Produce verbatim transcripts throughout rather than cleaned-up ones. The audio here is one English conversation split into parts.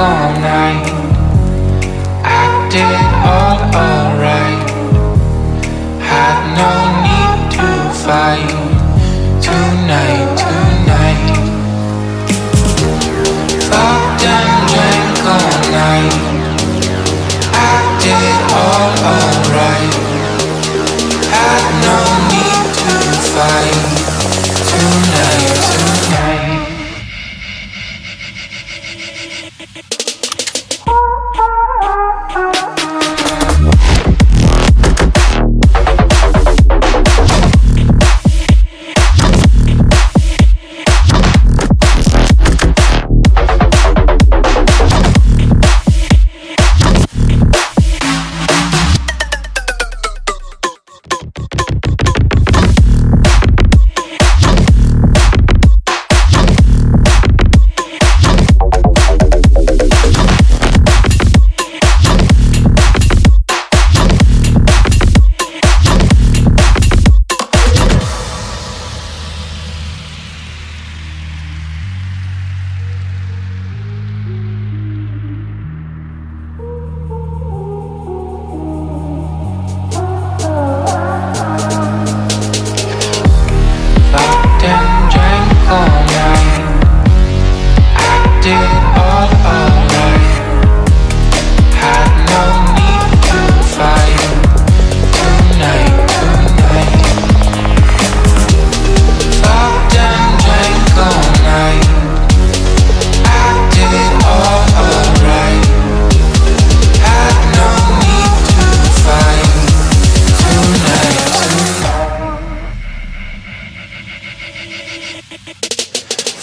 all night. I did all alright. Had no need to fight. Tonight, tonight. Fucked and drank all night. I did all alright. Had no need to fight. Tonight, tonight.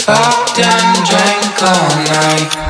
Fucked and drank all night.